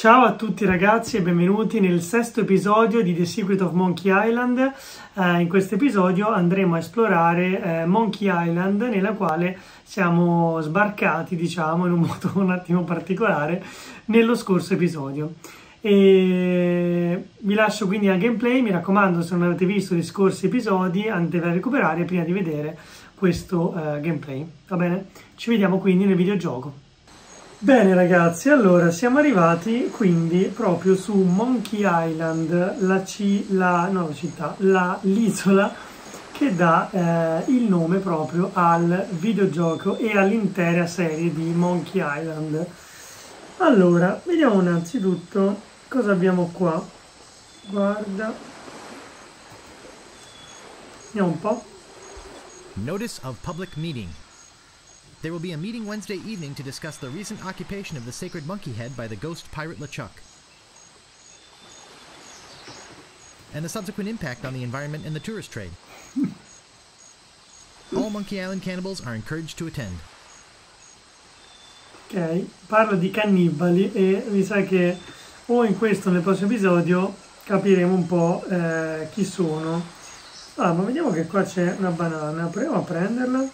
Ciao a tutti ragazzi e benvenuti nel sesto episodio di The Secret of Monkey Island. In questo episodio andremo a esplorare Monkey Island, nella quale siamo sbarcati, diciamo, in un modo un attimo particolare nello scorso episodio. E vi lascio quindi al gameplay, mi raccomando, se non avete visto gli scorsi episodi andate a recuperare prima di vedere questo gameplay, va bene? Ci vediamo quindi nel videogioco. Bene ragazzi, allora siamo arrivati quindi proprio su Monkey Island, l'isola che dà il nome proprio al videogioco e all'intera serie di Monkey Island. Allora, vediamo innanzitutto cosa abbiamo qua. Guarda. Vediamo un po'. Notice of public meeting. There will be a meeting Wednesday evening to discuss the recent occupation of the sacred monkey head by the ghost pirate LeChuck and the subsequent impact on the environment and the tourist trade. All Monkey Island cannibals are encouraged to attend. Ok, parlo di cannibali e mi sa che o in questo o nel prossimo episodio capiremo un po' chi sono. Ah, ma vediamo che qua c'è una banana, proviamo a prenderla.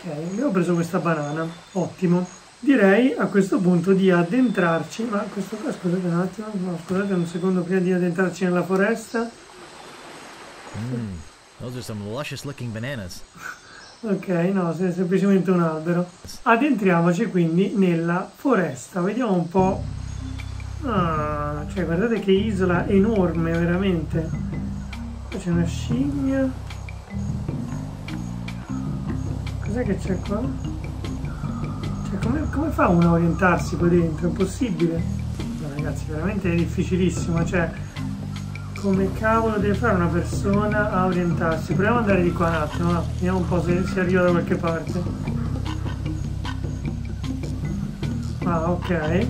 Ok, abbiamo preso questa banana, ottimo. Direi a questo punto di addentrarci, ma questo qua, scusate un attimo, no, scusate un secondo, prima di addentrarci nella foresta. Those are some luscious looking bananas. Ok, no, è semplicemente un albero. Addentriamoci quindi nella foresta, vediamo un po'. Ah, cioè guardate che isola enorme, veramente. Qua c'è una scimmia. Cos'è che c'è qua? Cioè, come fa uno a orientarsi qua dentro? È impossibile. No, ragazzi, veramente è difficilissimo. Cioè, come cavolo deve fare una persona a orientarsi? Proviamo ad andare di qua un attimo, no? Vediamo un po' se arriva da qualche parte. Ah, ok.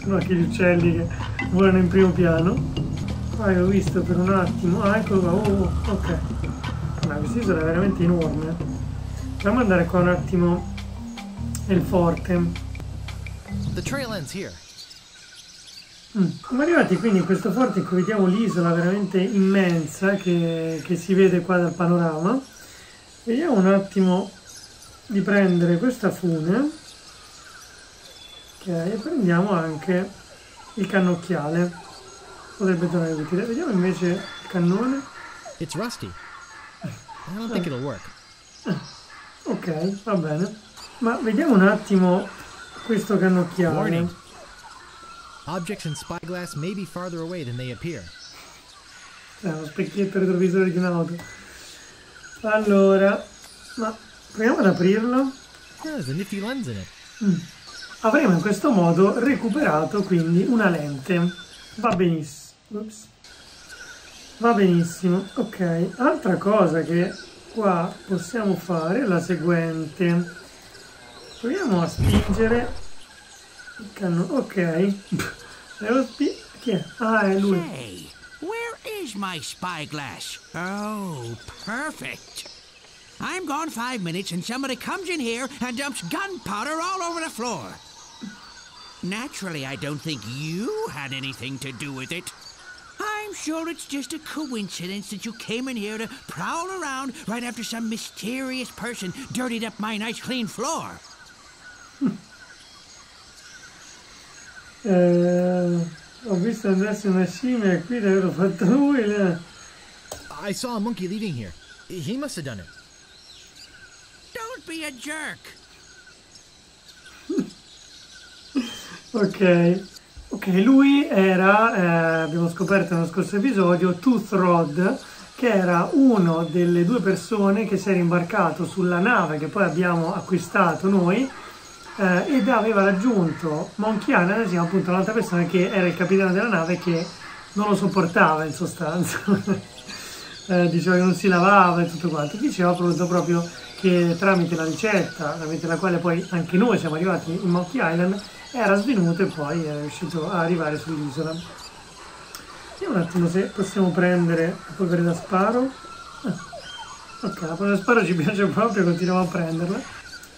Sono anche gli uccelli che volano in primo piano. Qua l'ho visto per un attimo. Ah, eccolo qua. Ok. Ma questa isola è veramente enorme. Proviamo ad andare qua un attimo nel forte. Siamo arrivati quindi in questo forte in cui vediamo l'isola veramente immensa che si vede qua dal panorama. Vediamo un attimo di prendere questa fune. Ok, e prendiamo anche il cannocchiale. Potrebbe tornare utile. Vediamo invece il cannone. It's rusty. I don't think it'll work. Ok, va bene. Ma vediamo un attimo questo cannocchiale. Warning. Objects in spyglass may be farther away than they appear. È uno specchietto retrovisore di un'auto. Allora, ma proviamo ad aprirlo. There's a nifty lens in it. Avremo in questo modo recuperato quindi una lente. Va benissimo. Ups. Va benissimo. Ok, altra cosa che qua possiamo fare la seguente. Proviamo a spingere il cannone. Ok. Chi è? Ah, è lui. Hey, where is my spyglass? Oh, perfect. I'm gone 5 minutes and somebody comes in here and dumps gunpowder all over the floor. Naturally, I don't think you had anything to do with it. I'm sure it's just a coincidence that you came in here to prowl around right after some mysterious person dirtied up my nice clean floor. Ho visto andarsi una scimmia e qui l'avevo fatto lui. I saw a monkey leaving here. He must have done it. Don't be a jerk. Ok. Ok, lui era, abbiamo scoperto nello scorso episodio, Toothrot, che era uno delle due persone che si era imbarcato sulla nave che poi abbiamo acquistato noi ed aveva raggiunto Monkey Island, insieme appunto un'altra persona che era il capitano della nave che non lo sopportava in sostanza. Diceva che non si lavava e tutto quanto. Diceva proprio che tramite la ricetta, tramite la quale poi anche noi siamo arrivati in Monkey Island, era svenuto e poi era riuscito a arrivare sull'isola. Vediamo un attimo se possiamo prendere la polvere da sparo. Ok, la polvere da sparo ci piace proprio, continuiamo a prenderla.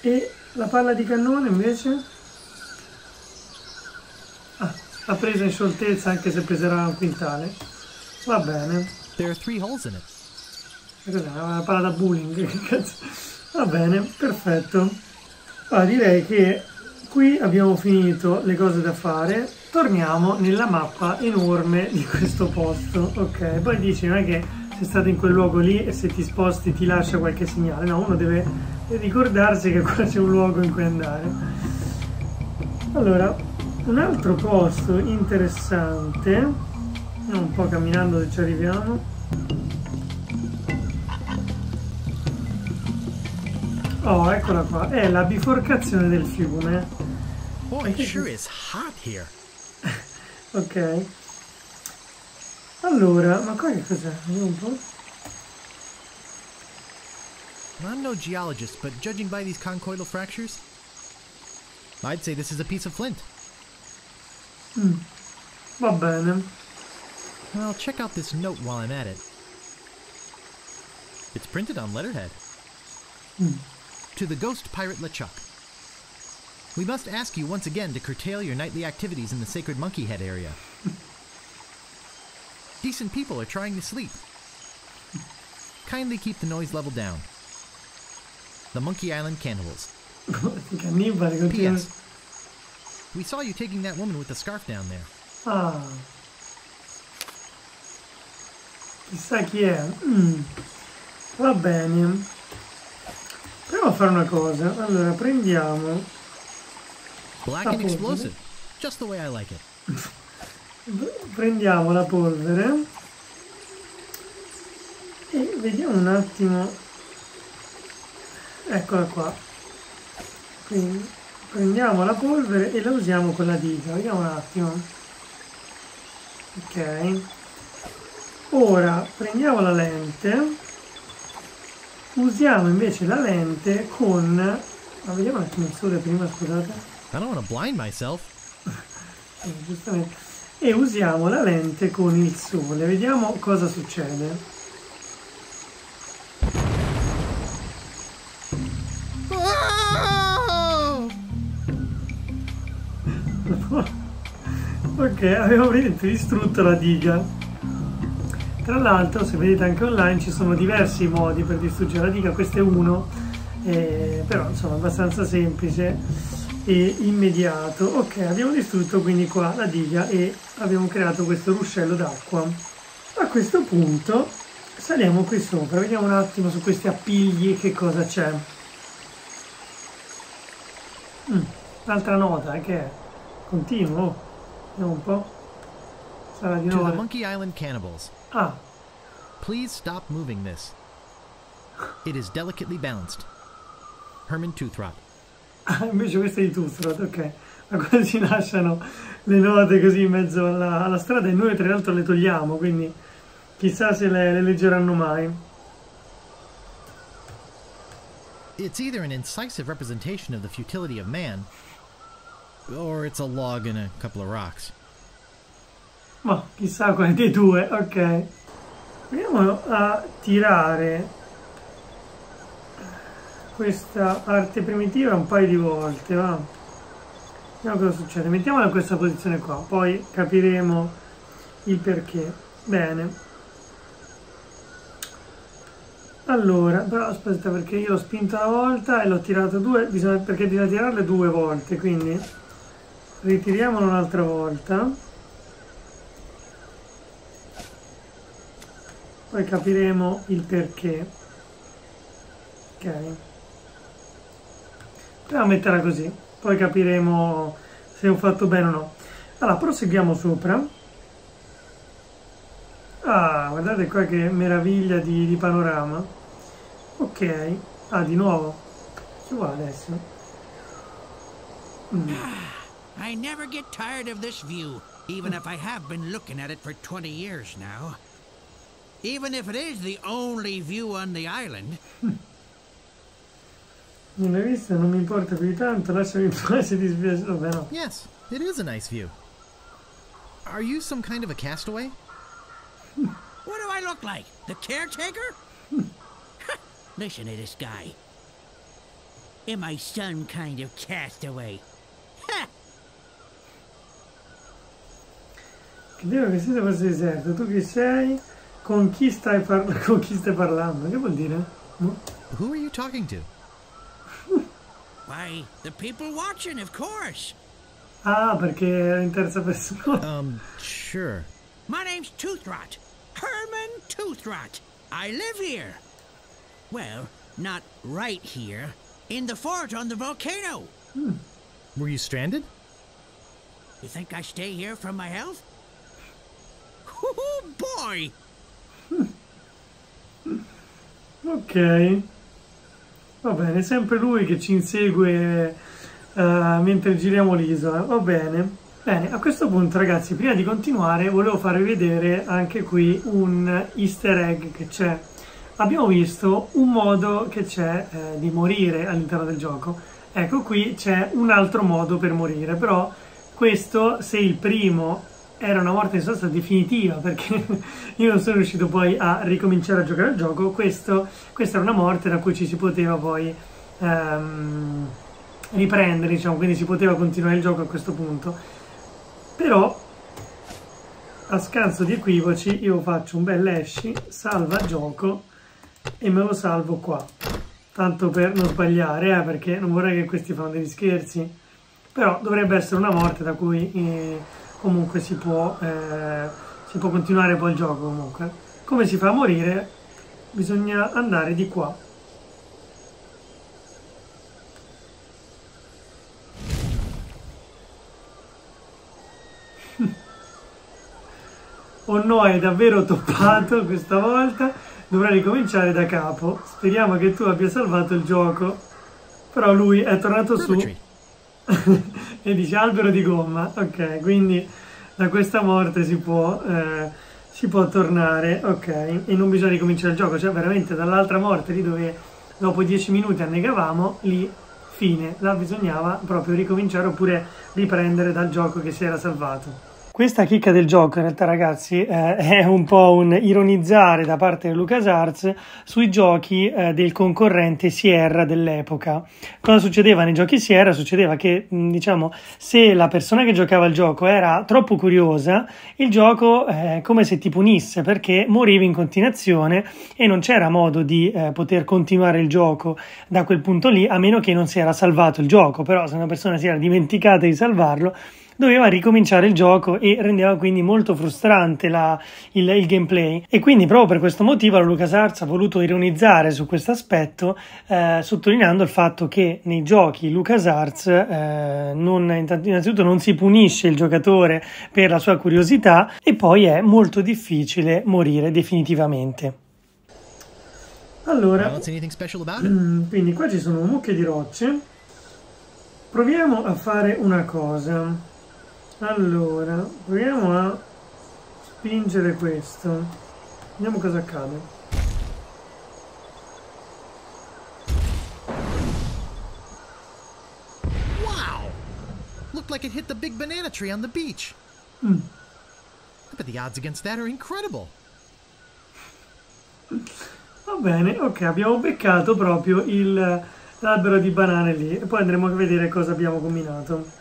E la palla di cannone invece? La presa in scioltezza anche se peserà un quintale. Va bene. Cos'è? Una palla da bowling, cazzo. Va bene, perfetto. Allora, direi che qui abbiamo finito le cose da fare. Torniamo nella mappa enorme di questo posto. Ok, poi dici non è che sei stato in quel luogo lì e se ti sposti ti lascia qualche segnale. No, uno deve ricordarsi che qua c'è un luogo in cui andare. Allora, un altro posto interessante. Un po' camminando se ci arriviamo. Oh, eccola qua. È la biforcazione del fiume. Oh, it sure is hot here. Ok. Allora, ma qua che cos'è? Vediamo un po'. I'm no geologist, but judging by these conchoidal fractures, I'd say this is a piece of flint. Va bene. Well, check out this note while I'm at it. It's printed on letterhead. To the ghost pirate LeChuck. We must ask you once again to curtail your nightly activities in the sacred monkey head area. Decent people are trying to sleep. Kindly keep the noise level down. The Monkey Island cannibals. P.S. We saw you taking that woman with the scarf down there. Ah. Chissà chi è. Va bene. Proviamo a fare una cosa. Allora, prendiamo. Black and explosive. Just the way I like it. Prendiamo la polvere. E vediamo un attimo. Eccola qua. Quindi prendiamo la polvere e la usiamo con la dita, vediamo un attimo. Ok, ora prendiamo la lente, usiamo invece la lente con... ma vediamo un attimo il sole prima, scusate. I don't want to blind myself. Giustamente. E usiamo la lente con il sole, vediamo cosa succede. Ok, abbiamo distrutto la diga. Tra l'altro, se vedete anche online, ci sono diversi modi per distruggere la diga, questo è uno, però insomma abbastanza semplice e immediato. Ok, abbiamo distrutto quindi qua la diga e abbiamo creato questo ruscello d'acqua. A questo punto saliamo qui sopra, vediamo un attimo su questi appigli che cosa c'è. Un'altra nota che è continuo. Vediamo un po'. Sarà di nuovo. To the Monkey Island cannibals. Ah. Please stop moving this. It is delicately balanced. Herman Toothrot. Ah, invece questo è di Toothrot, ok. Ma quando si lasciano le note così in mezzo alla strada e noi tra l'altro le togliamo, quindi chissà se le leggeranno mai. It's either an incisive representation of the futility of man. Or it's a log and a couple of rocks. Ma chissà quale dei due, ok. Proviamo a tirare questa arte primitiva un paio di volte, va. Vediamo cosa succede. Mettiamola in questa posizione qua, poi capiremo il perché. Bene. Allora, però aspetta perché io l'ho spinta una volta e l'ho tirato due, perché bisogna tirarle due volte, quindi... Ritiriamolo un'altra volta. Poi capiremo il perché. Ok. Proviamo a metterla così. Poi capiremo se ho fatto bene o no. Allora, proseguiamo sopra. Ah, guardate qua che meraviglia di panorama. Ok. Ah, di nuovo. Che vuole adesso? I never get tired of this view, even if I have been looking at it for 20 years now. Even if it is the only view on the island. Non l'hai vista, non mi importa più tanto, lasciami in pace, ti spiace, vero? Yes, it is a nice view. Are you some kind of a castaway? What do I look like? The caretaker? Listen to this guy. Am I some kind of castaway? Dico che se fosse deserto, tu chi sei? Con chi stai parlando? Che vuol dire? Who are you talking to? Why, the people watching, of course. Ah, perché era in terza persona. Sure. My name's Toothrot. Herman Toothrot. I live here. Well, not right here. In the fort on the volcano. Hmm. Were you stranded? You think I stay here for my health? Oh boy! Ok. Va bene, è sempre lui che ci insegue mentre giriamo l'isola. Va bene. Bene, a questo punto ragazzi, prima di continuare volevo farvi vedere anche qui un easter egg che c'è. Abbiamo visto un modo che c'è di morire all'interno del gioco. Ecco, qui c'è un altro modo per morire, però questo, se il primo era una morte in sostanza definitiva, perché io non sono riuscito poi a ricominciare a giocare al gioco, questa era una morte da cui ci si poteva poi riprendere, diciamo, quindi si poteva continuare il gioco a questo punto. Però a scanso di equivoci io faccio un bel esci, salva gioco, e me lo salvo qua, tanto per non sbagliare, perché non vorrei che questi fanno degli scherzi. Però dovrebbe essere una morte da cui comunque si può continuare poi il gioco. Comunque, come si fa a morire? Bisogna andare di qua. Oh no, è davvero toppato questa volta. Dovrei ricominciare da capo. Speriamo che tu abbia salvato il gioco. Però lui è tornato su e dice albero di gomma. Ok, quindi da questa morte si può tornare. Ok, e non bisogna ricominciare il gioco. Cioè veramente dall'altra morte, lì dove dopo 10 minuti annegavamo, lì fine. Là bisognava proprio ricominciare oppure riprendere dal gioco che si era salvato. Questa chicca del gioco in realtà ragazzi è un po' un ironizzare da parte di LucasArts sui giochi del concorrente Sierra dell'epoca. Cosa succedeva nei giochi Sierra? Succedeva che diciamo, se la persona che giocava il gioco era troppo curiosa, il gioco è come se ti punisse, perché morivi in continuazione e non c'era modo di poter continuare il gioco da quel punto lì, a meno che non si era salvato il gioco. Però se una persona si era dimenticata di salvarlo, doveva ricominciare il gioco e rendeva quindi molto frustrante il gameplay. E quindi proprio per questo motivo la LucasArts ha voluto ironizzare su questo aspetto, sottolineando il fatto che nei giochi LucasArts innanzitutto non si punisce il giocatore per la sua curiosità, e poi è molto difficile morire definitivamente. Allora, quindi qua ci sono un mucchio di rocce. Proviamo a fare una cosa. Allora, proviamo a spingere questo. Vediamo cosa accade. Wow! Looked like it hit the big banana tree on the beach. But the odds against that are incredible. Va bene, ok, abbiamo beccato proprio l'albero di banane lì, e poi andremo a vedere cosa abbiamo combinato.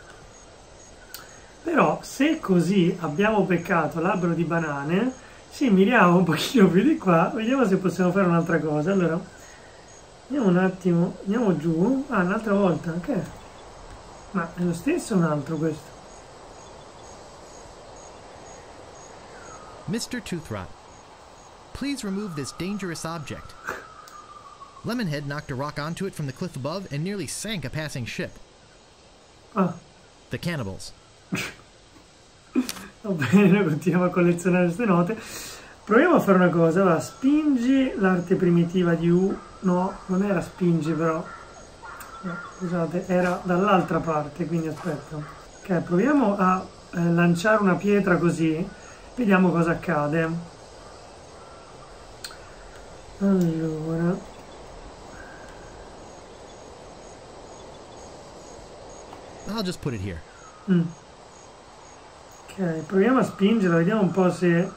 Però se così abbiamo beccato l'albero di banane, ci miriamo un pochino più di qua, vediamo se possiamo fare un'altra cosa. Allora, andiamo un attimo, andiamo giù, un'altra volta, ok. Ma è lo stesso o un altro questo? Mr. Toothrot, please remove this dangerous object. Lemonhead knocked a rock onto it from the cliff above and nearly sank a passing ship. Ah. The cannibals. Va bene, continuiamo a collezionare queste note. Proviamo a fare una cosa, va, spingi l'arte primitiva di U. No, non era spingi però, no, scusate, era dall'altra parte, quindi aspetta. Ok, proviamo a lanciare una pietra così, vediamo cosa accade. Allora, I'll just put it here. Ok, proviamo a spingerla, vediamo un po' se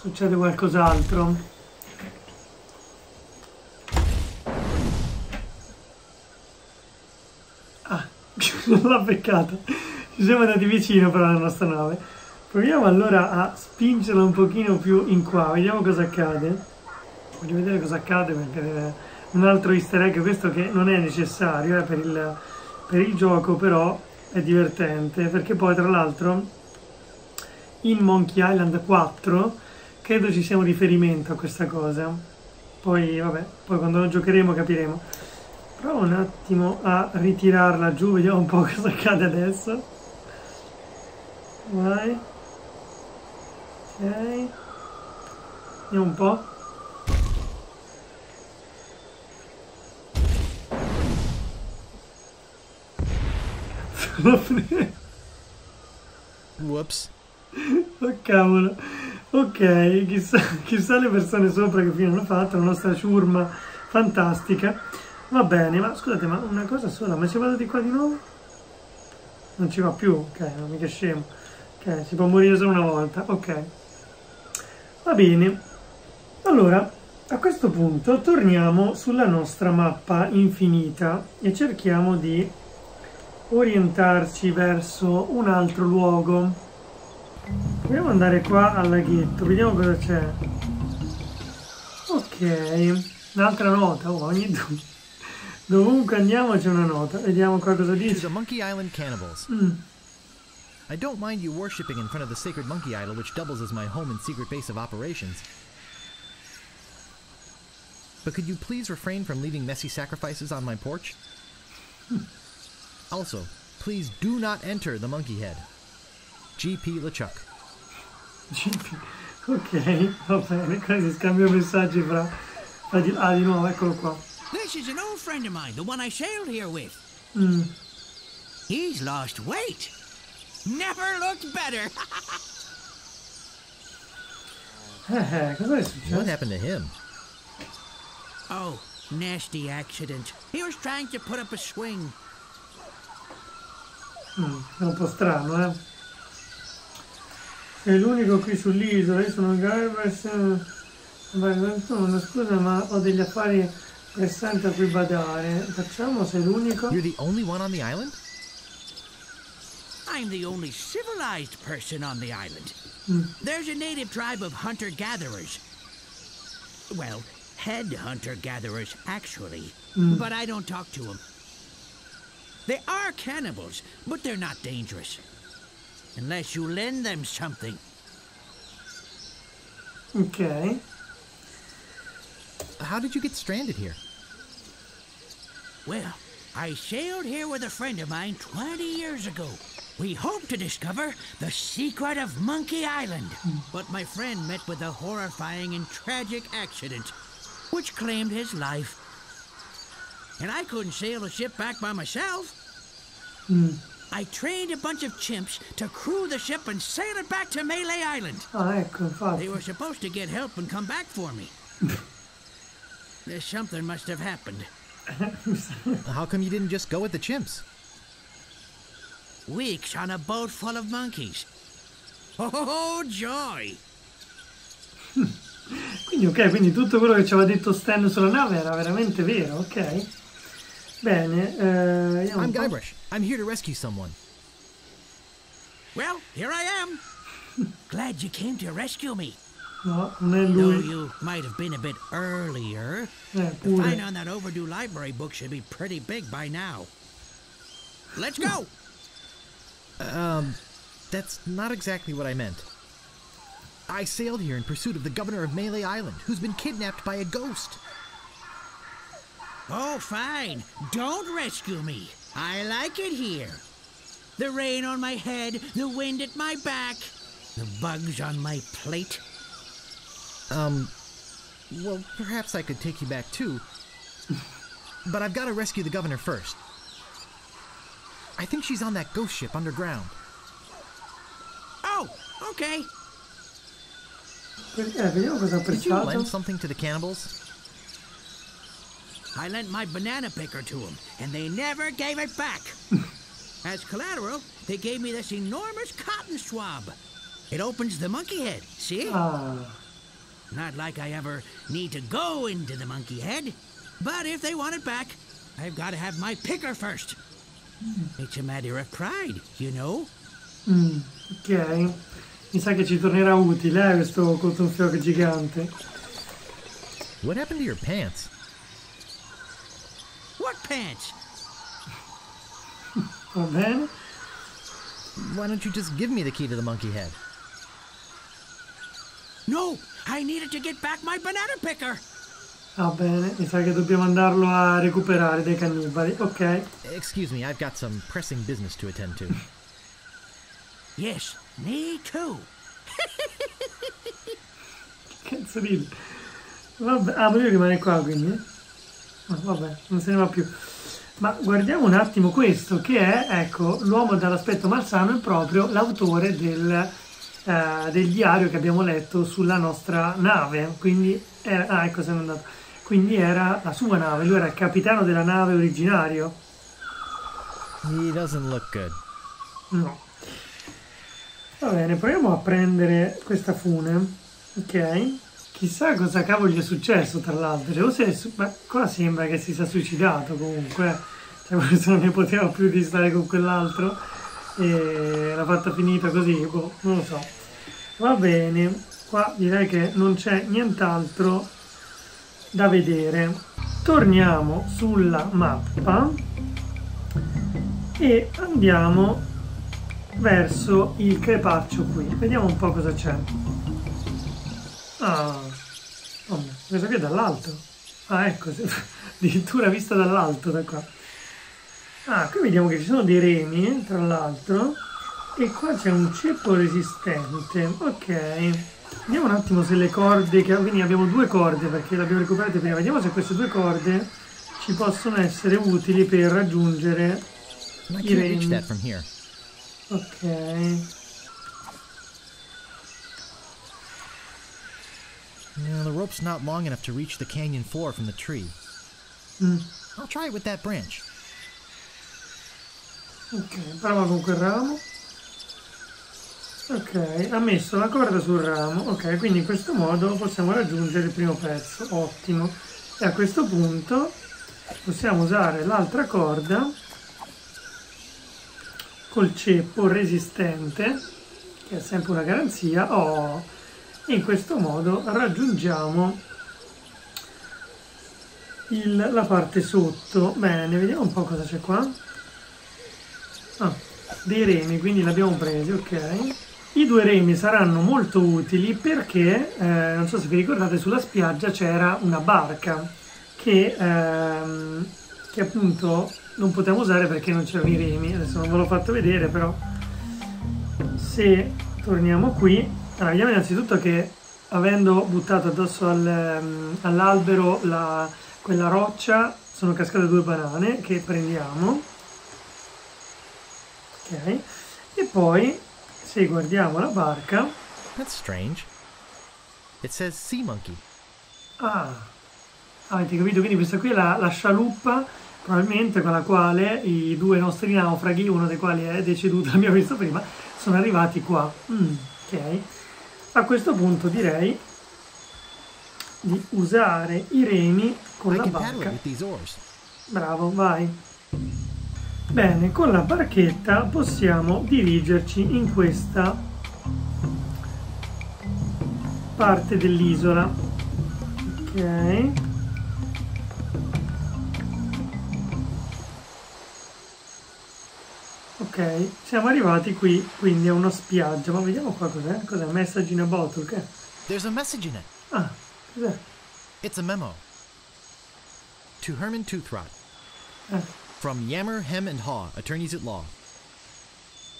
succede qualcos'altro. Ah, non l'ha beccata. Ci siamo andati vicino però alla nostra nave. Proviamo allora a spingerla un pochino più in qua, vediamo cosa accade. Voglio vedere cosa accade perché un altro easter egg, questo che non è necessario per il gioco, però è divertente, perché poi tra l'altro in Monkey Island 4 credo ci sia un riferimento a questa cosa. Poi vabbè, poi quando lo giocheremo capiremo. Provo un attimo a ritirarla giù, vediamo un po' cosa accade adesso. Vai. Ok. Vediamo un po'. Whoops. Oh cavolo. Ok, chissà le persone sopra che fine hanno fatto, la nostra ciurma fantastica. Va bene, ma scusate, ma una cosa sola, ma se vado di qua di nuovo? Non ci va più, ok, non mica scemo. Ok, si può morire solo una volta, ok. Va bene. Allora, a questo punto torniamo sulla nostra mappa infinita e cerchiamo di orientarci verso un altro luogo. Proviamo ad andare qua al laghetto, vediamo cosa c'è. Ok, un'altra nota, oh, dovunque andiamo c'è una nota. Vediamo qua cosa dice. Monkey Island cannibals. I don't mind you worshiping in front of the sacred monkey idol which doubles as my home and secret base of operations. But could you please refrain from leaving messy sacrifices on my porch? Also, please do not enter the monkey head. GP LeChuck. GP. Ok, va bene, così scambio messaggi fra... Ah, di nuovo, eccolo qua. This is an old friend of mine, the one I sailed here with. He's lost weight. Never looked better. Cosa è successo? What happened to him? Oh, nasty accident. He was trying to put up a swing. È un po' strano, eh? Sei l'unico qui sull'isola, io sono Guybrush. Una scusa, ma ho degli affari pressanti a cui badare. Facciamo, sei l'unico. You're the only one on the island? I'm the only civilized person on the island. There's a native tribe of hunter-gatherers. Well, head hunter-gatherers, actually. But I don't talk to them. They are cannibals, but they're not dangerous. Unless you lend them something. Okay. How did you get stranded here? Well, I sailed here with a friend of mine 20 years ago. We hoped to discover the secret of Monkey Island. But my friend met with a horrifying and tragic accident, which claimed his life. And I couldn't sail the ship back by myself. I trained a bunch of chimps to crew the ship and sail it back to Melee Island. They were supposed to get help and come back for me. There's something must have happened. How come you didn't just go with the chimps? Weeks on a boat full of monkeys. Oh, joy! Quindi ok, quindi tutto quello che ci aveva detto Stan sulla nave era veramente vero, ok? Bene, I'm Guybrush. I'm here to rescue someone. Well, here I am. Glad you came to rescue me. No, non è lui. Though you might have been a bit earlier. The fine on that overdue library book should be pretty big by now. Let's go. That's not exactly what I meant. I sailed here in pursuit of the governor of Melee Island, who's been kidnapped by a ghost. Oh, fine. Don't rescue me. I like it here. The rain on my head, the wind at my back, the bugs on my plate. Well, perhaps I could take you back too. But I've got to rescue the governor first. I think she's on that ghost ship underground. Oh, okay. Vediamo cosa ha pensato. Did you lend something to the cannibals? I lent my banana picker to them, and they never gave it back. As collateral, they gave me this enormous cotton swab. It opens the monkey head, see? Not like I ever need to go into the monkey head. But if they want it back, I've got to have my picker first. It's a matter of pride, you know? Okay. Mi sa che ci tornerà utile, questo cottonfioc gigante. What happened to your pants? What pants? Va bene. Why don't you just give me the key to the monkey head? No, I needed to get back my banana picker. Va bene, mi sa che dobbiamo andarlo a recuperare dai cannibali. Ok. Excuse me, I've got some pressing business to attend to. Yes, me too. Che cazzo dici? Vabbè, ah, voglio rimanere qua quindi. Oh, vabbè, non se ne va più. Ma guardiamo un attimo questo che è, ecco, l'uomo dall'aspetto malsano è proprio l'autore del diario che abbiamo letto sulla nostra nave. Quindi era, ah, ecco, sono andato. Quindi era la sua nave, lui era il capitano della nave originario. He doesn't look good. No. Va bene, proviamo a prendere questa fune. Ok. Chissà cosa cavolo gli è successo tra l'altro, cioè, o se è ma qua sembra che si sia suicidato comunque, cioè questo non ne poteva più di stare con quell'altro e l'ha fatta finita così, boh, non lo so. Va bene, qua direi che non c'è nient'altro da vedere. Torniamo sulla mappa e andiamo verso il crepaccio qui, vediamo un po' cosa c'è. Ah, oh, questo qui è dall'alto. Ah, ecco, addirittura vista dall'alto, da qua. Ah, qui vediamo che ci sono dei remi, tra l'altro. E qua c'è un ceppo resistente. Ok. Vediamo un attimo se le corde... Quindi abbiamo due corde, perché le abbiamo recuperate prima. Vediamo se queste due corde ci possono essere utili per raggiungere i remi. Ok. No, the rope's not long enough to reach the canyon floor from the tree. I'll try it with that branch. Ok, prova con quel ramo. Ok, ha messo la corda sul ramo. Ok, quindi in questo modo possiamo raggiungere il primo pezzo. Ottimo. E a questo punto possiamo usare l'altra corda col ceppo resistente, che è sempre una garanzia. Oh! In questo modo raggiungiamo la parte sotto. Bene, vediamo un po' cosa c'è qua. Ah, dei remi, quindi li abbiamo presi, ok. I due remi saranno molto utili perché, non so se vi ricordate, sulla spiaggia c'era una barca che appunto non potevamo usare perché non c'erano i remi. Adesso non ve l'ho fatto vedere, però se torniamo qui... Allora, vediamo innanzitutto che avendo buttato addosso all'albero quella roccia sono cascate due banane che prendiamo, ok, e poi se guardiamo la barca... That's strange. It says sea monkey. Ah, avete capito? Quindi questa qui è la scialuppa probabilmente con la quale i due nostri naufraghi, uno dei quali è deceduto, l'abbiamo visto prima, sono arrivati qua. Ok. A questo punto direi di usare i remi con la barca. Bravo, vai. Bene, con la barchetta possiamo dirigerci in questa parte dell'isola. Ok. Ok, siamo arrivati qui, quindi a una spiaggia, ma vediamo qua cos'è. Cos'è? Message in a bottle, che? There's a message in it. Ah, cos'è? It's a memo. To Herman Toothrot. From Yammer, Hem and Haw, attorneys at law.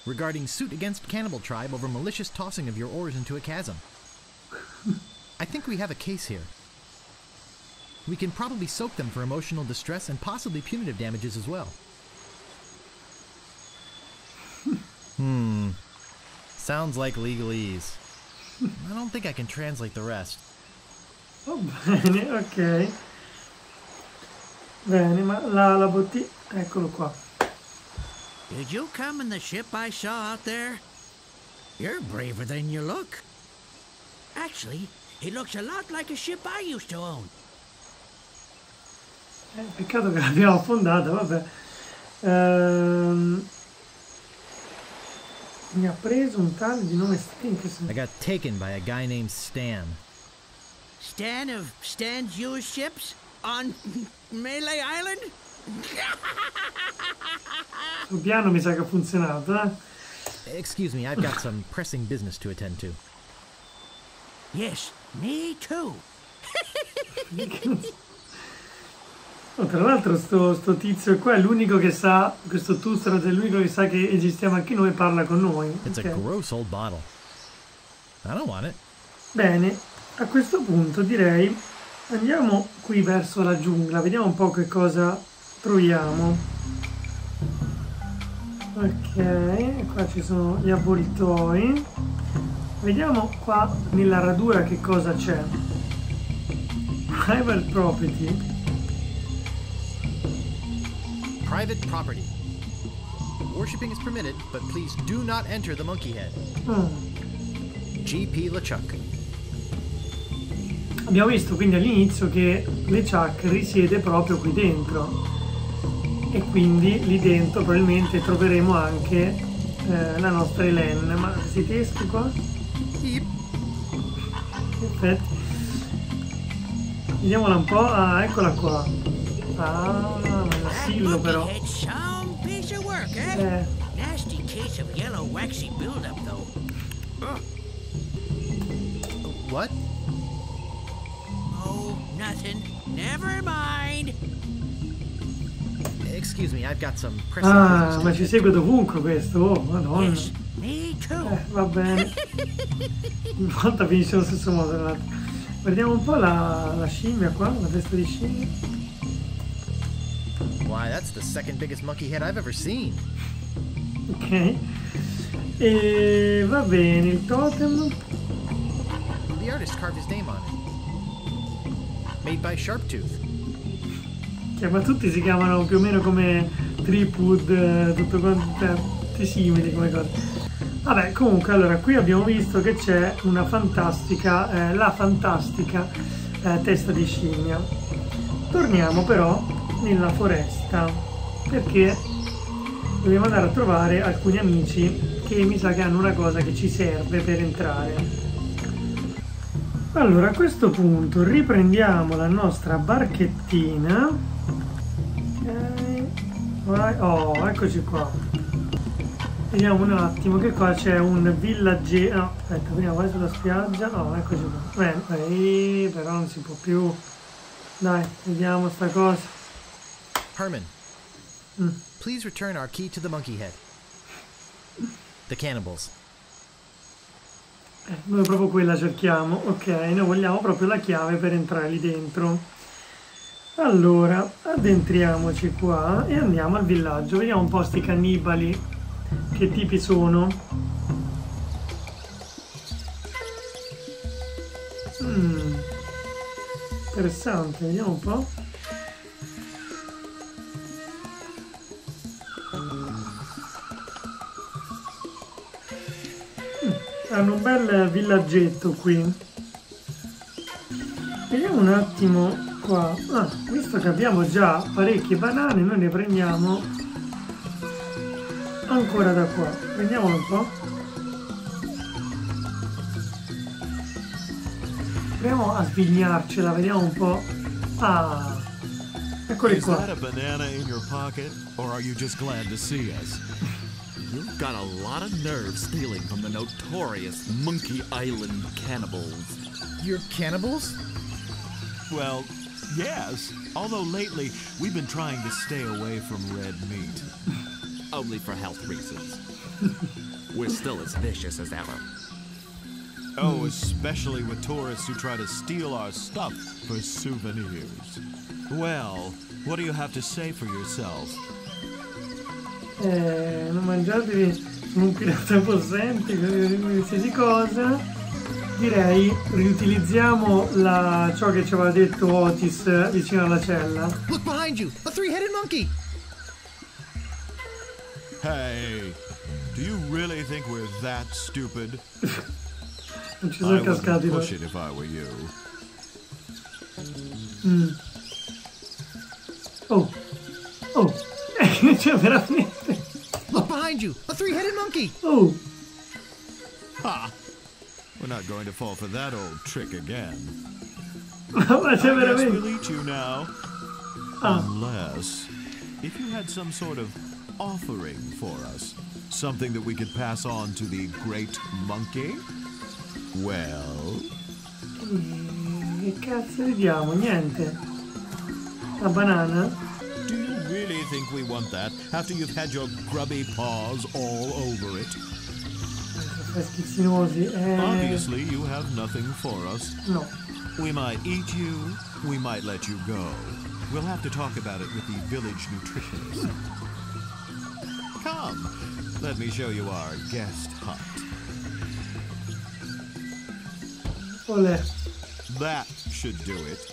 Regarding suit against cannibal tribe over malicious tossing of your oars into a chasm. I think we have a case here. We can probably soak them for emotional distress and possibly punitive damages as well. Sounds like legalese. I don't think I can translate the rest. Oh, bene, ok. Bene, ma la bottiglia... Eccolo qua. Did you come in the ship I saw out there? You're braver than you look. Actually, it looks a lot like a ship I used to own. Peccato che l'abbiamo affondata, vabbè. mi ha preso un tale di nome Stan. I got taken by a guy named Stan. Stan of Stan's Jewish ships on Melee Island? Sul piano mi sa che ha funzionato, eh? Excuse me, I've got some pressing business to attend to. Yes, me too. Oh, tra l'altro sto tizio qua è l'unico che sa, questo Toothrot è l'unico che sa che esistiamo anche noi e parla con noi. It's okay. A gross old bottle. I don't want it. Bene, a questo punto direi andiamo qui verso la giungla, vediamo un po' che cosa troviamo. Ok, qua ci sono gli avvoltoi. Vediamo qua nella radura che cosa c'è. Private property. Private property. Worshipping is permitted, but please do not enter the monkey head. GP LeChuck. Abbiamo visto quindi all'inizio che LeChuck risiede proprio qui dentro e quindi lì dentro probabilmente troveremo anche la nostra Elaine. Ma si testi qua? Sì. Perfetto. Vediamola un po'. Ah, eccola qua. Ah, un assillo però. What? Oh, nothing. Never mind. Excuse me, I've got some press. Ah, ma ci segue dovunque questo, oh, madonna. Yes, me too. Va bene. Una volta finisce lo stesso modo dell'altro. Guardiamo un po' la scimmia qua, la testa di scimmia. Wow, that's the second biggest monkey head I've ever seen. Ok. E va bene, il totem. The artist carved his name on it. Made by Sharptooth. Che ma tutti si chiamano più o meno come Tripwood, tutto quanto simili come cose. Vabbè, comunque allora qui abbiamo visto che c'è una fantastica testa di scimmia. Torniamo però nella foresta perché dobbiamo andare a trovare alcuni amici che mi sa che hanno una cosa che ci serve per entrare. Allora a questo punto riprendiamo la nostra barchettina. Okay. Oh, eccoci qua. Vediamo un attimo che qua c'è un villaggero. No, aspetta, prima vai sulla spiaggia. No, eccoci qua. Bene, però non si può più. Dai, vediamo sta cosa. Herman, please return our key to the monkey head. The cannibals. Noi proprio quella cerchiamo, ok, noi vogliamo proprio la chiave per entrare lì dentro. Allora, addentriamoci qua e andiamo al villaggio, vediamo un po' sti cannibali, che tipi sono. Interessante, vediamo un po'. Hanno un bel villaggetto qui. Vediamo un attimo qua. Ah, visto che abbiamo già parecchie banane, noi ne prendiamo ancora da qua. Prendiamolo un po'. Proviamo a sbignarcela, vediamo un po'. Ah, eccole qua. Is that a banana in your pocket, or are you just glad to see us? You've got a lot of nerve stealing from the notorious Monkey Island cannibals. You're cannibals? Well, yes. Although lately, we've been trying to stay away from red meat. Only for health reasons. We're still as vicious as ever. Oh, especially with tourists who try to steal our stuff for souvenirs. Well, what do you have to say for yourself? Non mangiatevi un pirata possente, qualsiasi cosa. Direi riutilizziamo ciò che ci aveva detto Otis vicino alla cella. Look behind you, a three-headed monkey. Hey, do you really think we're that stupid? Non ci sono cascati. Push it if I were you. Oh, c'è veramente. Look behind you, a three-headed monkey! Oh, Ha! We're not going to fall for that old trick again. Ma c'è veramente. We'll eat you now. Unless, if you had some sort of offering for us, something that we could pass on to the great monkey. Well. Che cazzo vediamo? Niente. La banana. Do you really think we want that after you've had your grubby paws all over it? Obviously, you have nothing for us. No. We might eat you, we might let you go. We'll have to talk about it with the village nutritionist. Come, let me show you our guest hut. Ole. That should do it.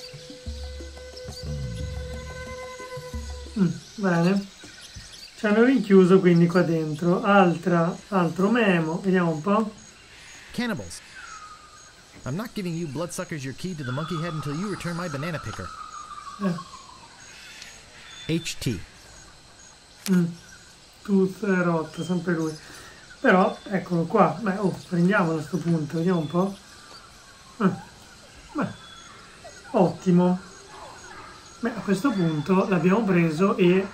Bene, ci hanno rinchiuso quindi qua dentro. Altro memo, vediamo un po'. Cannibals. I'm not giving you bloodsuckers your key to the monkey head until you return my banana picker. HT. Toothrot, sempre lui. Però, eccolo qua. Beh, prendiamolo a sto punto, vediamo un po'. Beh, ottimo. Beh, a questo punto l'abbiamo preso e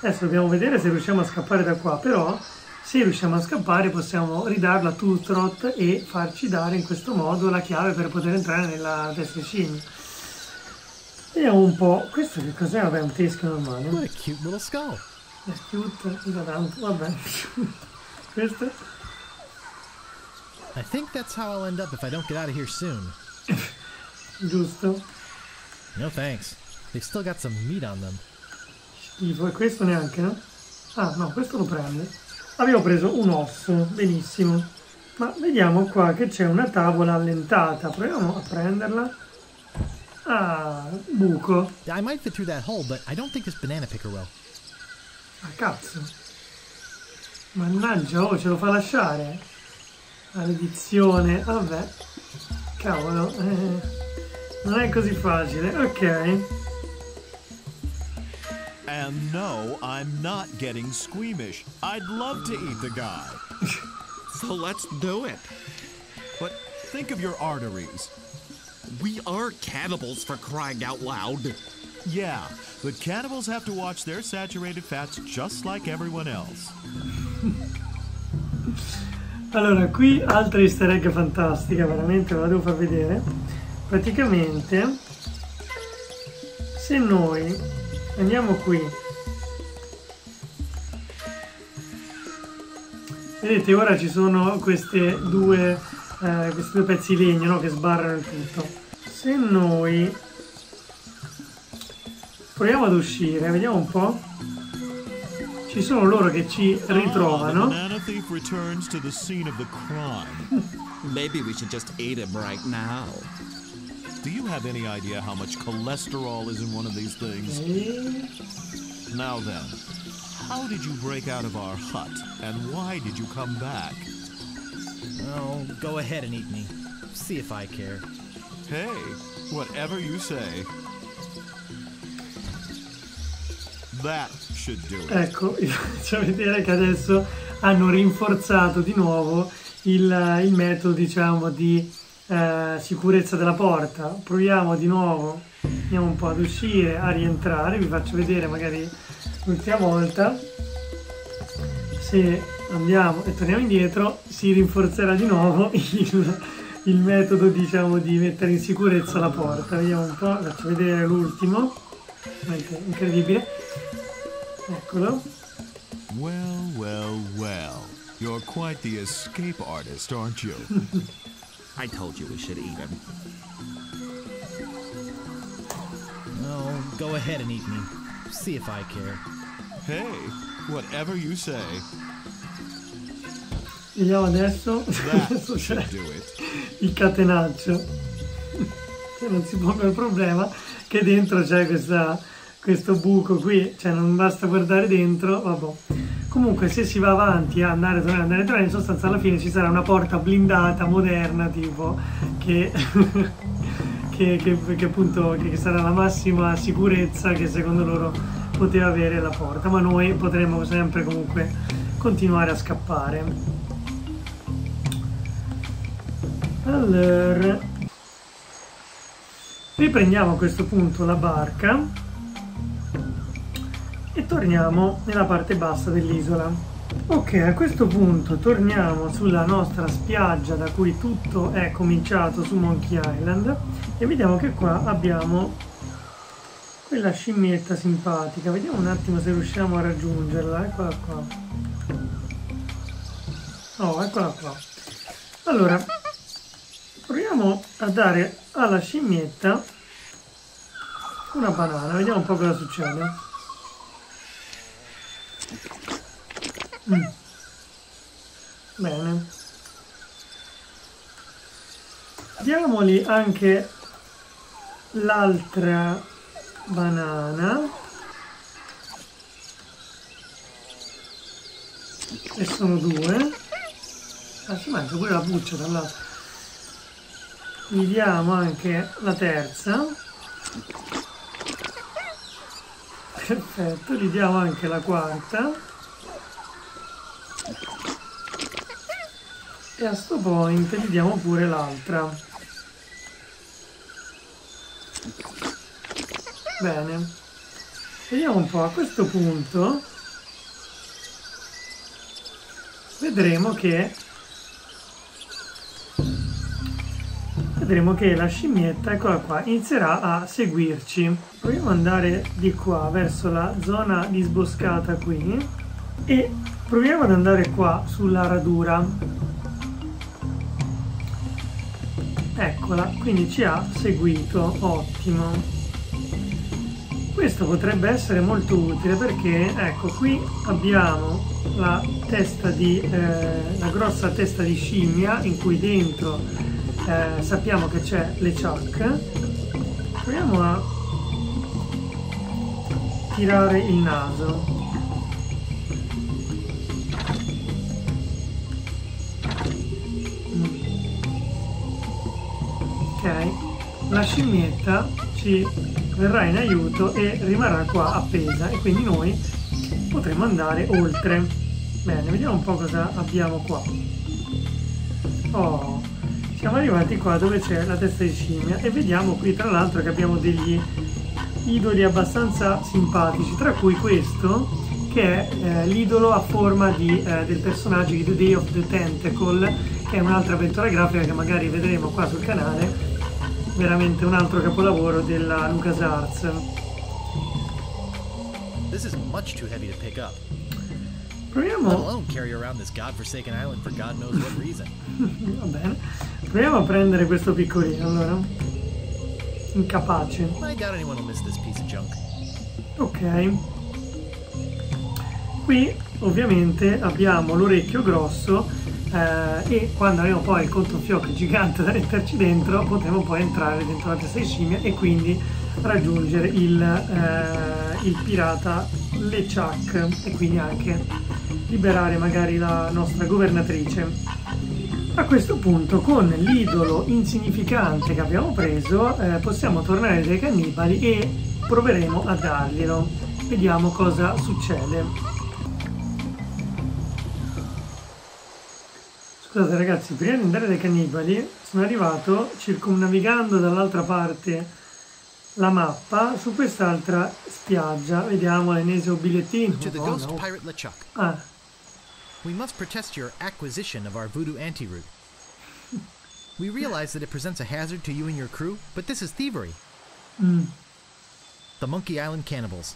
adesso dobbiamo vedere se riusciamo a scappare da qua, però se riusciamo a scappare possiamo ridarla a Toothrot e farci dare in questo modo la chiave per poter entrare nella testa di scimmia. Vediamo un po', questo che cos'è? Vabbè, un teschio normale. What a cute little skull. È cute, sì, da tanto, vabbè. Questo? I think that's how I'll end up if I don't get out of here soon. Giusto. No thanks. They've still got some meat on them. Schifo, e questo neanche, no? Ah, no, questo lo prende. Avevo preso un osso, benissimo. Ma vediamo qua che c'è una tavola allentata. Proviamo a prenderla. Ah, buco. I might fit through that hole, but I don't think this banana picker will. Ah, cazzo. Mannaggia, ce lo fa lasciare. Maledizione, vabbè. Cavolo, non è così facile, ok. And no, I'm not getting squeamish. I'd love to eat the guy. So let's do it. But think of your arteries. We are cannibals, for crying out loud. Yeah, but cannibals have to watch their saturated fats just like everyone else. Allora, qui altra easter egg fantastica, veramente ve la devo far vedere. Praticamente, se noi andiamo qui. Vedete, ora ci sono questi due pezzi di legno, no, che sbarrano il tutto. Se noi proviamo ad uscire, vediamo un po'. Ci sono loro che ci ritrovano. Maybe we should just eat him right now. Do you have any idea how much cholesterol is in one of these things? Okay. Now then, how did you break out of our hut, and why did you come back? Oh, go ahead and eat me. See if I care. Hey, whatever you say. That should do it. Ecco, faccio vedere che adesso hanno rinforzato di nuovo il metodo, diciamo, di sicurezza della porta. Proviamo di nuovo, andiamo un po' ad uscire, a rientrare. Vi faccio vedere magari l'ultima volta. Se andiamo e torniamo indietro si rinforzerà di nuovo il metodo, diciamo, di mettere in sicurezza la porta. Vediamo un po', faccio vedere l'ultimo. Incredibile. Eccolo. Well, you're quite the escape artist, aren't you? I told you we should eat him. Oh, go ahead and eat me. See if I care. Hey, whatever you say. Vediamo adesso. C'è il catenaccio. Cioè, non si pone il problema che dentro c'è questo buco qui. Cioè, non basta guardare dentro. Vabbè. Comunque, se si va avanti a andare e tornare, in sostanza alla fine ci sarà una porta blindata, moderna, tipo, che sarà la massima sicurezza che secondo loro poteva avere la porta, ma noi potremo sempre comunque continuare a scappare. Allora, riprendiamo a questo punto la barca e torniamo nella parte bassa dell'isola. Ok, a questo punto torniamo sulla nostra spiaggia da cui tutto è cominciato su Monkey Island e vediamo che qua abbiamo quella scimmietta simpatica. Vediamo un attimo se riusciamo a raggiungerla. Eccola qua. Oh, eccola qua. Allora, proviamo a dare alla scimmietta una banana, vediamo un po' cosa succede. Bene. Diamogli anche l'altra banana. E sono due. Ah, si mangia pure la buccia dall'altro. Gli diamo anche la terza. Perfetto, gli diamo anche la quarta. E a sto point gli diamo pure l'altra. Bene. Vediamo un po', a questo punto vedremo che la scimmietta, eccola qua, inizierà a seguirci. Proviamo ad andare di qua verso la zona disboscata qui e proviamo ad andare qua sulla radura. Eccola, quindi ci ha seguito, ottimo. Questo potrebbe essere molto utile perché, ecco, qui abbiamo la testa di la grossa testa di scimmia in cui dentro sappiamo che c'è LeChuck. Proviamo a tirare il naso. Ok, la scimmietta ci verrà in aiuto e rimarrà qua appesa e quindi noi potremo andare oltre. Bene, vediamo un po' cosa abbiamo qua. Oh, siamo arrivati qua dove c'è la testa di scimmia e vediamo qui tra l'altro che abbiamo degli idoli abbastanza simpatici, tra cui questo che è l'idolo a forma del personaggio di The Day of the Tentacle, che è un'altra avventura grafica che magari vedremo qua sul canale, veramente un altro capolavoro della LucasArts. This is much too heavy to pick up. Proviamo. Va bene. Proviamo a prendere questo piccolino, allora. Incapace. Ok. Qui ovviamente abbiamo l'orecchio grosso e quando avremo poi il controfiocco gigante da metterci dentro potremo poi entrare dentro la testa di scimmia e quindi raggiungere il pirata LeChuck e quindi anche liberare magari la nostra governatrice. A questo punto, con l'idolo insignificante che abbiamo preso, possiamo tornare dai cannibali e proveremo a darglielo. Vediamo cosa succede. Scusate ragazzi, prima di andare dai cannibali sono arrivato circumnavigando dall'altra parte la mappa su quest'altra spiaggia. Vediamo l'ennesimo bigliettino. Oh, no. Ah. We must protest your acquisition of our voodoo anti-root. We realize that it presents a hazard to you and your crew, but this is thievery. The Monkey Island Cannibals.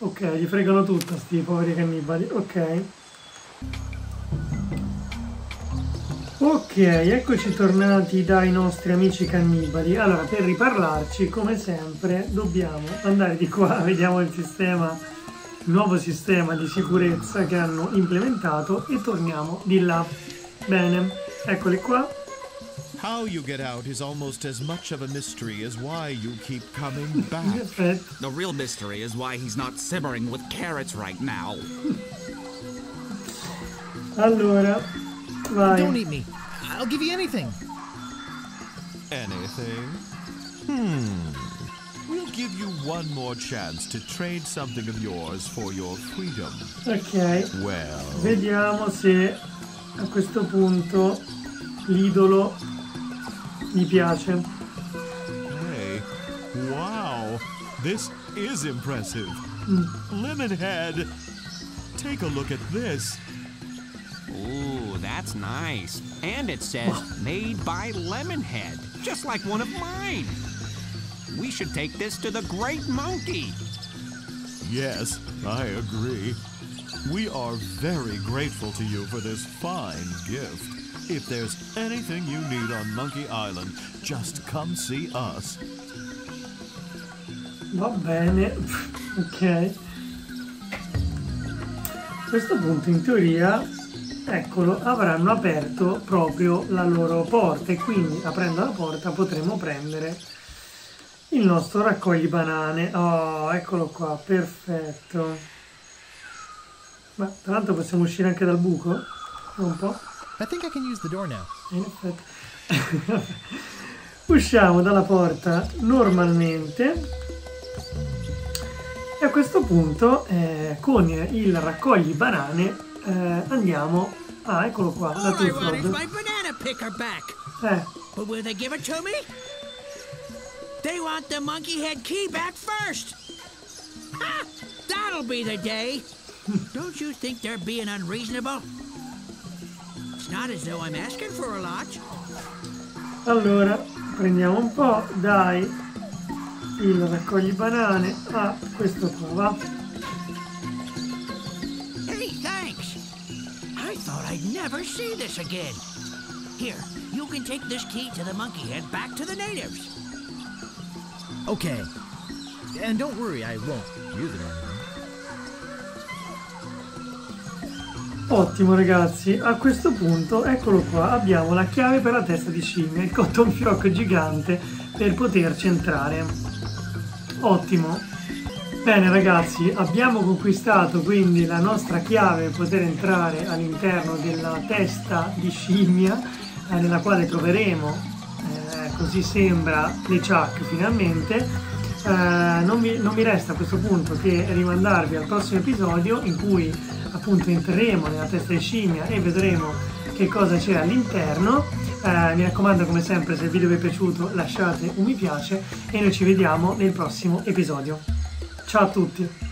Ok, gli fregano tutto sti poveri cannibali, ok. Ok, eccoci tornati dai nostri amici cannibali. Allora, per riparlarci, come sempre, dobbiamo andare di qua, vediamo il sistema, nuovo sistema di sicurezza che hanno implementato e torniamo di là. Bene, eccoli qua. How you get out is almost as much of a mystery as why you keep coming back. The real mystery is why he's not simmering with carrots right now. Allora, vai. Don't eat me. I'll give you anything. Anything? We'll give you one more chance to trade something of yours for your freedom. Ok, vediamo se a questo punto l'idolo Mi piace. Hey, wow, this is impressive. Lemonhead, take a look at this. Ooh, that's nice. And it says made by Lemonhead, just like one of mine. We should take this to the Great Monkey. Yes, I agree. We are very grateful to you for this fine gift. If there's anything you need on Monkey Island, just come see us. Va bene, ok. A questo punto, in teoria, eccolo, avranno aperto proprio la loro porta e quindi, aprendo la porta, potremo prendere il nostro raccogli banane. Oh, eccolo qua, perfetto. Ma tra l'altro possiamo uscire anche dal buco? Un po'. I think I can use the door now. In effetti. Usciamo dalla porta normalmente. E a questo punto, con il raccogli banane, andiamo... Ah, eccolo qua, la Toothrot. But will they give it to me? They want the monkey head key back first. Ha! That'll be the day. Don't you think they're being unreasonable? It's not as though I'm asking for a lot. Allora, prendiamo un po', dai. Il raccogli banane a questo qua, va. Hey, thanks. I thought I'd never see this again. Here, you can take this key to the monkey head back to the natives. Okay. And don't worry, I won't use it. Ottimo ragazzi, a questo punto, eccolo qua, abbiamo la chiave per la testa di scimmia, il cottonfiocco gigante per poterci entrare. Ottimo. Bene ragazzi, abbiamo conquistato quindi la nostra chiave per poter entrare all'interno della testa di scimmia, nella quale troveremo, così sembra, LeChuck finalmente. Non mi resta a questo punto che rimandarvi al prossimo episodio in cui appunto entreremo nella testa di scimmia e vedremo che cosa c'è all'interno. Mi raccomando, come sempre, se il video vi è piaciuto lasciate un mi piace e noi ci vediamo nel prossimo episodio. Ciao a tutti!